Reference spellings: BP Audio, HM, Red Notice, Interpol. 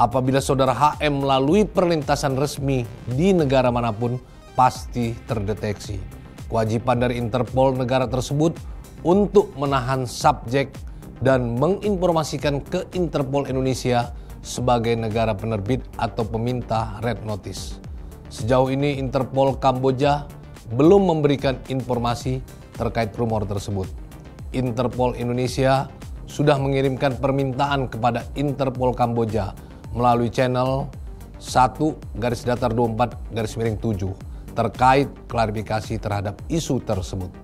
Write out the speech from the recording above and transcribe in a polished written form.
Apabila saudara HM melalui perlintasan resmi di negara manapun, pasti terdeteksi. Kewajiban dari Interpol negara tersebut untuk menahan subjek dan menginformasikan ke Interpol Indonesia sebagai negara penerbit atau peminta Red Notice. Sejauh ini Interpol Kamboja belum memberikan informasi terkait rumor tersebut. Interpol Indonesia sudah mengirimkan permintaan kepada Interpol Kamboja melalui channel 1/24/7 terkait klarifikasi terhadap isu tersebut.